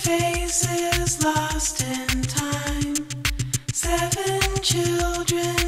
Faces lost in time. 7 children